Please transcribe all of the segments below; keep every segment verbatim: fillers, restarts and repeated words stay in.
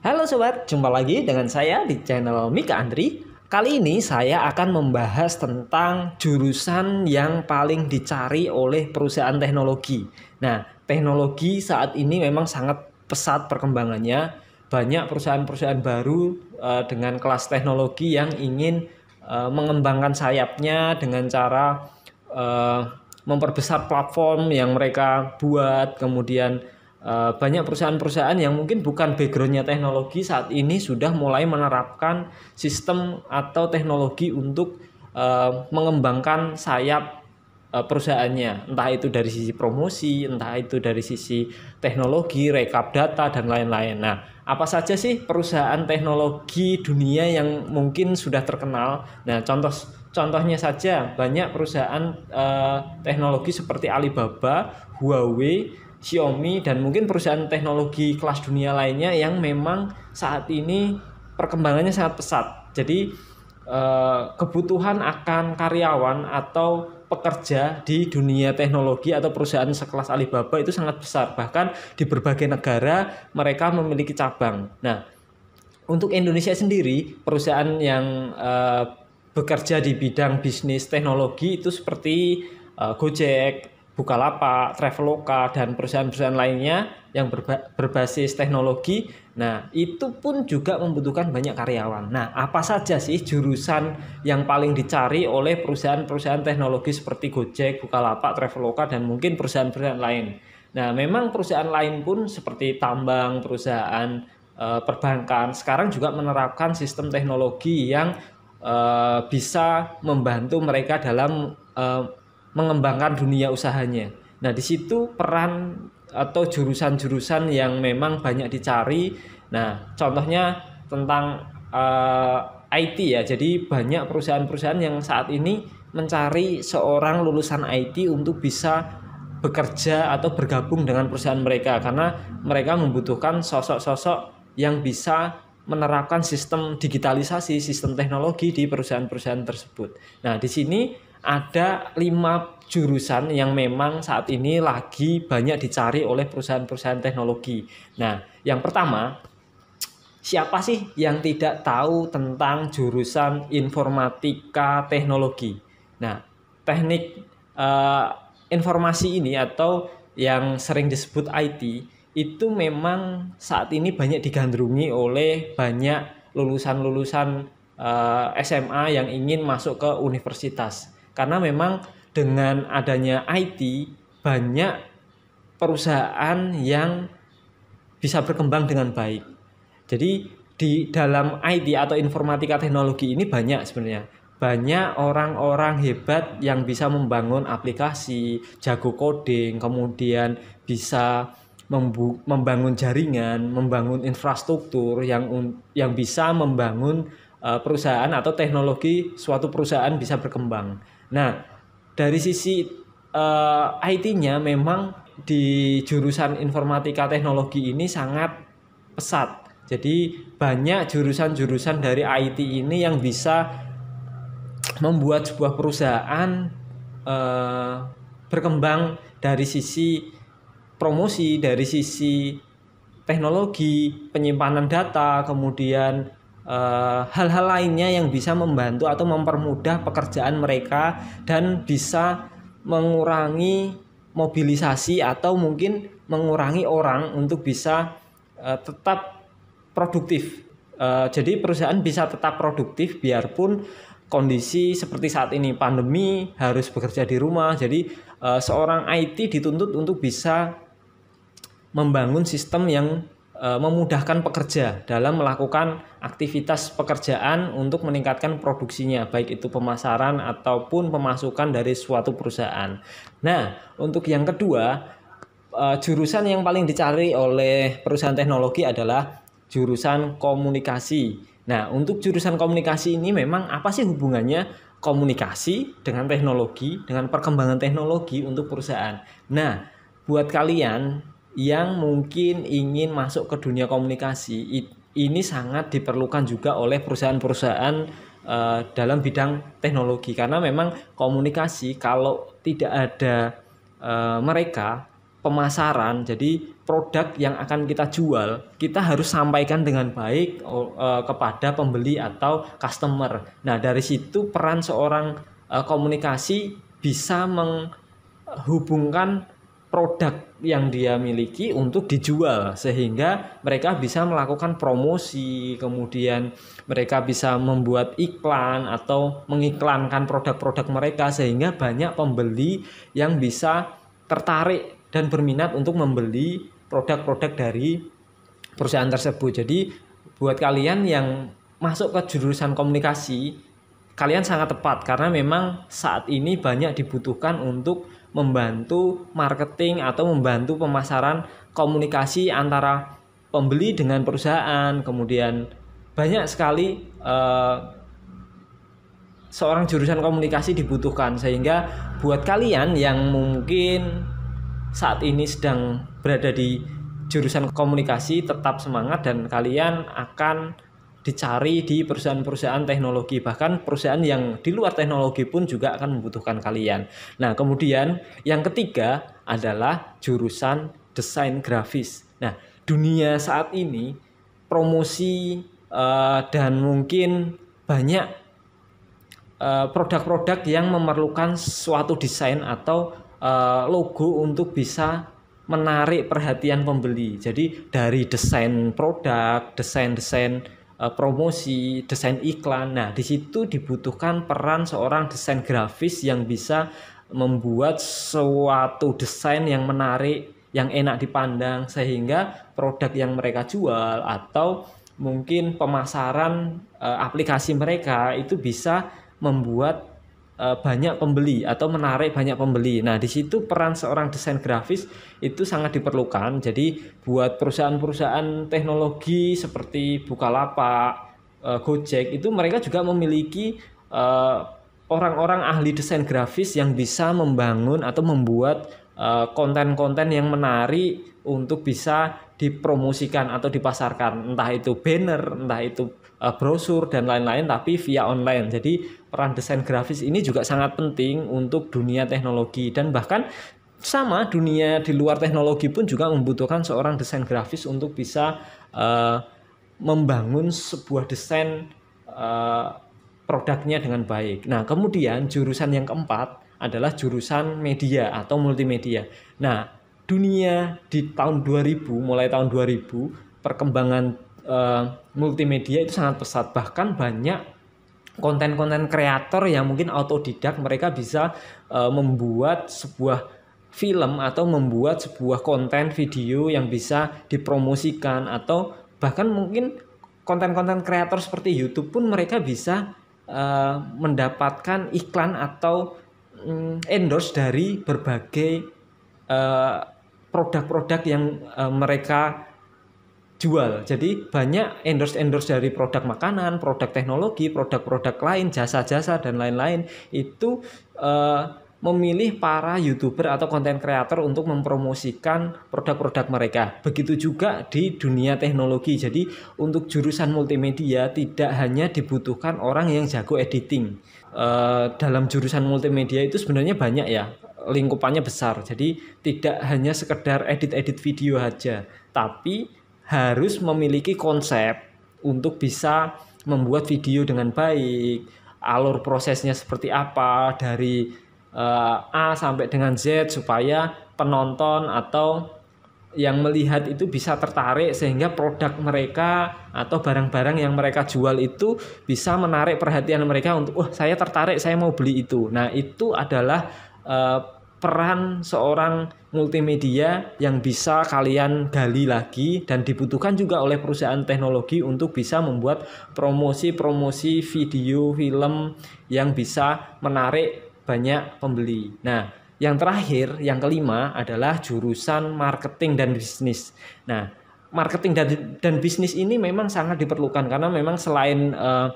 Halo sobat, jumpa lagi dengan saya di channel Mikha Andri. Kali ini saya akan membahas tentang jurusan yang paling dicari oleh perusahaan teknologi. Nah, teknologi saat ini memang sangat pesat perkembangannya. Banyak perusahaan-perusahaan baru uh, dengan kelas teknologi yang ingin uh, mengembangkan sayapnya dengan cara uh, memperbesar platform yang mereka buat. Kemudian banyak perusahaan-perusahaan yang mungkin bukan backgroundnya teknologi saat ini sudah mulai menerapkan sistem atau teknologi untuk uh, mengembangkan sayap uh, perusahaannya, entah itu dari sisi promosi, entah itu dari sisi teknologi, rekap data, dan lain-lain. Nah, apa saja sih perusahaan teknologi dunia yang mungkin sudah terkenal? Nah, contoh contohnya saja banyak perusahaan uh, teknologi seperti Alibaba, Huawei, Xiaomi, dan mungkin perusahaan teknologi kelas dunia lainnya yang memang saat ini perkembangannya sangat pesat. Jadi kebutuhan akan karyawan atau pekerja di dunia teknologi atau perusahaan sekelas Alibaba itu sangat besar. Bahkan di berbagai negara mereka memiliki cabang. Nah, untuk Indonesia sendiri, perusahaan yang bekerja di bidang bisnis teknologi itu seperti Gojek, Bukalapak, Traveloka, dan perusahaan-perusahaan lainnya yang berbasis teknologi. Nah, itu pun juga membutuhkan banyak karyawan. Nah, apa saja sih jurusan yang paling dicari oleh perusahaan-perusahaan teknologi seperti Gojek, Bukalapak, Traveloka, dan mungkin perusahaan-perusahaan lain? Nah, memang perusahaan lain pun seperti tambang, perusahaan e, perbankan sekarang juga menerapkan sistem teknologi yang e, bisa membantu mereka dalam e, mengembangkan dunia usahanya. Nah, di situ peran atau jurusan-jurusan yang memang banyak dicari. Nah, contohnya tentang uh, I T ya. Jadi banyak perusahaan-perusahaan yang saat ini mencari seorang lulusan I T untuk bisa bekerja atau bergabung dengan perusahaan mereka, karena mereka membutuhkan sosok-sosok yang bisa menerapkan sistem digitalisasi, sistem teknologi di perusahaan-perusahaan tersebut. Nah, di sini ada lima jurusan yang memang saat ini lagi banyak dicari oleh perusahaan-perusahaan teknologi. Nah, yang pertama, siapa sih yang tidak tahu tentang jurusan informatika teknologi? Nah, teknik eh, informasi ini atau yang sering disebut I T itu memang saat ini banyak digandrungi oleh banyak lulusan-lulusan eh, S M A yang ingin masuk ke universitas. Karena memang dengan adanya I T, banyak perusahaan yang bisa berkembang dengan baik. Jadi di dalam I T atau informatika teknologi ini banyak sebenarnya. Banyak orang-orang hebat yang bisa membangun aplikasi, jago coding, kemudian bisa membangun jaringan, membangun infrastruktur yang yang bisa membangun perusahaan atau teknologi suatu perusahaan bisa berkembang. Nah, dari sisi uh, I T-nya memang di jurusan informatika teknologi ini sangat pesat. Jadi banyak jurusan-jurusan dari I T ini yang bisa membuat sebuah perusahaan uh, berkembang dari sisi promosi, dari sisi teknologi, penyimpanan data, kemudian hal-hal lainnya yang bisa membantu atau mempermudah pekerjaan mereka dan bisa mengurangi mobilisasi atau mungkin mengurangi orang untuk bisa uh, tetap produktif. Uh, jadi perusahaan bisa tetap produktif biarpun kondisi seperti saat ini pandemi, harus bekerja di rumah. Jadi uh, seorang I T dituntut untuk bisa membangun sistem yang memudahkan pekerja dalam melakukan aktivitas pekerjaan untuk meningkatkan produksinya, baik itu pemasaran ataupun pemasukan dari suatu perusahaan. Nah, untuk yang kedua, jurusan yang paling dicari oleh perusahaan teknologi adalah jurusan komunikasi. Nah, untuk jurusan komunikasi ini memang apa sih hubungannya komunikasi dengan teknologi, dengan perkembangan teknologi untuk perusahaan? Nah, buat kalian yang mungkin ingin masuk ke dunia komunikasi, ini sangat diperlukan juga oleh perusahaan-perusahaan uh, dalam bidang teknologi, karena memang komunikasi kalau tidak ada uh, mereka, pemasaran, jadi produk yang akan kita jual, kita harus sampaikan dengan baik uh, kepada pembeli atau customer. Nah, dari situ peran seorang uh, komunikasi bisa menghubungkan produk yang dia miliki untuk dijual, sehingga mereka bisa melakukan promosi, kemudian mereka bisa membuat iklan atau mengiklankan produk-produk mereka, sehingga banyak pembeli yang bisa tertarik dan berminat untuk membeli produk-produk dari perusahaan tersebut. Jadi buat kalian yang masuk ke jurusan komunikasi, kalian sangat tepat karena memang saat ini banyak dibutuhkan untuk membantu marketing atau membantu pemasaran komunikasi antara pembeli dengan perusahaan. Kemudian banyak sekali eh, seorang jurusan komunikasi dibutuhkan, sehingga buat kalian yang mungkin saat ini sedang berada di jurusan komunikasi, tetap semangat dan kalian akan dicari di perusahaan-perusahaan teknologi, bahkan perusahaan yang di luar teknologi pun juga akan membutuhkan kalian. Nah, kemudian yang ketiga adalah jurusan desain grafis. Nah, dunia saat ini promosi eh, dan mungkin banyak eh, produk-produk yang memerlukan suatu desain atau logo untuk bisa menarik perhatian pembeli. Jadi dari desain produk, desain-desain promosi, desain iklan. Nah, di situ dibutuhkan peran seorang desain grafis yang bisa membuat suatu desain yang menarik, yang enak dipandang, sehingga produk yang mereka jual atau mungkin pemasaran aplikasi mereka itu bisa membuat banyak pembeli atau menarik banyak pembeli. Nah, di situ peran seorang desain grafis itu sangat diperlukan. Jadi buat perusahaan-perusahaan teknologi seperti Bukalapak, Gojek, itu mereka juga memiliki orang-orang ahli desain grafis yang bisa membangun atau membuat konten-konten yang menarik untuk bisa dipromosikan atau dipasarkan, entah itu banner, entah itu brosur dan lain-lain, tapi via online. Jadi peran desain grafis ini juga sangat penting untuk dunia teknologi, dan bahkan sama dunia di luar teknologi pun juga membutuhkan seorang desain grafis untuk bisa uh, membangun sebuah desain uh, produknya dengan baik. Nah, kemudian jurusan yang keempat adalah jurusan media atau multimedia. Nah, dunia di tahun dua ribu, mulai tahun dua ribu, perkembangan e, multimedia itu sangat pesat. Bahkan banyak konten-konten kreator yang mungkin autodidak, mereka bisa e, membuat sebuah film atau membuat sebuah konten video yang bisa dipromosikan, atau bahkan mungkin konten-konten kreator seperti YouTube pun mereka bisa e, mendapatkan iklan atau mm, endorse dari berbagai e, produk-produk yang uh, mereka jual. Jadi banyak endorse-endorse dari produk makanan, produk teknologi, produk-produk lain, jasa-jasa dan lain-lain, itu uh, memilih para YouTuber atau konten kreator untuk mempromosikan produk-produk mereka. Begitu juga di dunia teknologi. Jadi untuk jurusan multimedia tidak hanya dibutuhkan orang yang jago editing. Uh, dalam jurusan multimedia itu sebenarnya banyak ya, lingkupannya besar. Jadi tidak hanya sekedar edit-edit video aja, tapi harus memiliki konsep untuk bisa membuat video dengan baik, alur prosesnya seperti apa, dari uh, A sampai dengan Z, supaya penonton atau yang melihat itu bisa tertarik, sehingga produk mereka atau barang-barang yang mereka jual itu bisa menarik perhatian mereka untuk, wah, saya tertarik, saya mau beli itu. Nah, itu adalah peran seorang multimedia yang bisa kalian gali lagi, dan dibutuhkan juga oleh perusahaan teknologi untuk bisa membuat promosi-promosi video film yang bisa menarik banyak pembeli. Nah, yang terakhir, yang kelima adalah jurusan marketing dan bisnis. Nah, marketing dan, dan bisnis ini memang sangat diperlukan karena memang selain eh,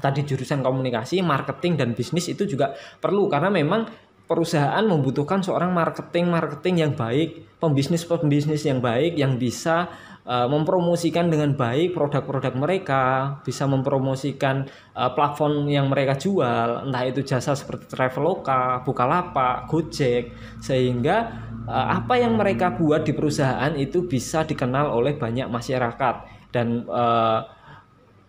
tadi jurusan komunikasi, marketing dan bisnis itu juga perlu karena memang perusahaan membutuhkan seorang marketing-marketing yang baik, pembisnis-pembisnis yang baik, yang bisa uh, mempromosikan dengan baik produk-produk mereka, bisa mempromosikan uh, platform yang mereka jual, entah itu jasa seperti Traveloka, Bukalapak, Gojek, sehingga apa yang mereka buat di perusahaan itu bisa dikenal oleh banyak masyarakat, dan eh,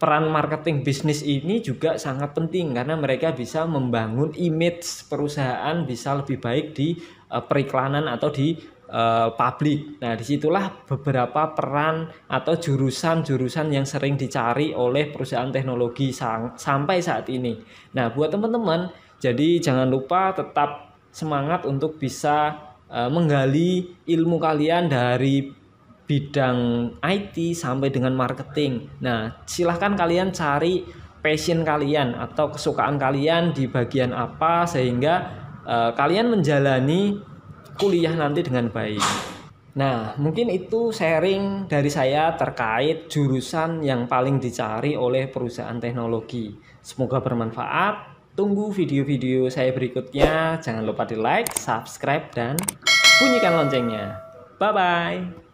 peran marketing bisnis ini juga sangat penting karena mereka bisa membangun image perusahaan bisa lebih baik di eh, periklanan atau di eh, publik. Nah, disitulah beberapa peran atau jurusan-jurusan yang sering dicari oleh perusahaan teknologi sang- sampai saat ini. Nah, buat teman-teman, jadi jangan lupa tetap semangat untuk bisa menggali ilmu kalian dari bidang I T sampai dengan marketing. Nah, silahkan kalian cari passion kalian atau kesukaan kalian di bagian apa sehingga uh, kalian menjalani kuliah nanti dengan baik. Nah, mungkin itu sharing dari saya terkait jurusan yang paling dicari oleh perusahaan teknologi. Semoga bermanfaat. Tunggu video-video saya berikutnya. Jangan lupa di like, subscribe, dan bunyikan loncengnya. Bye-bye.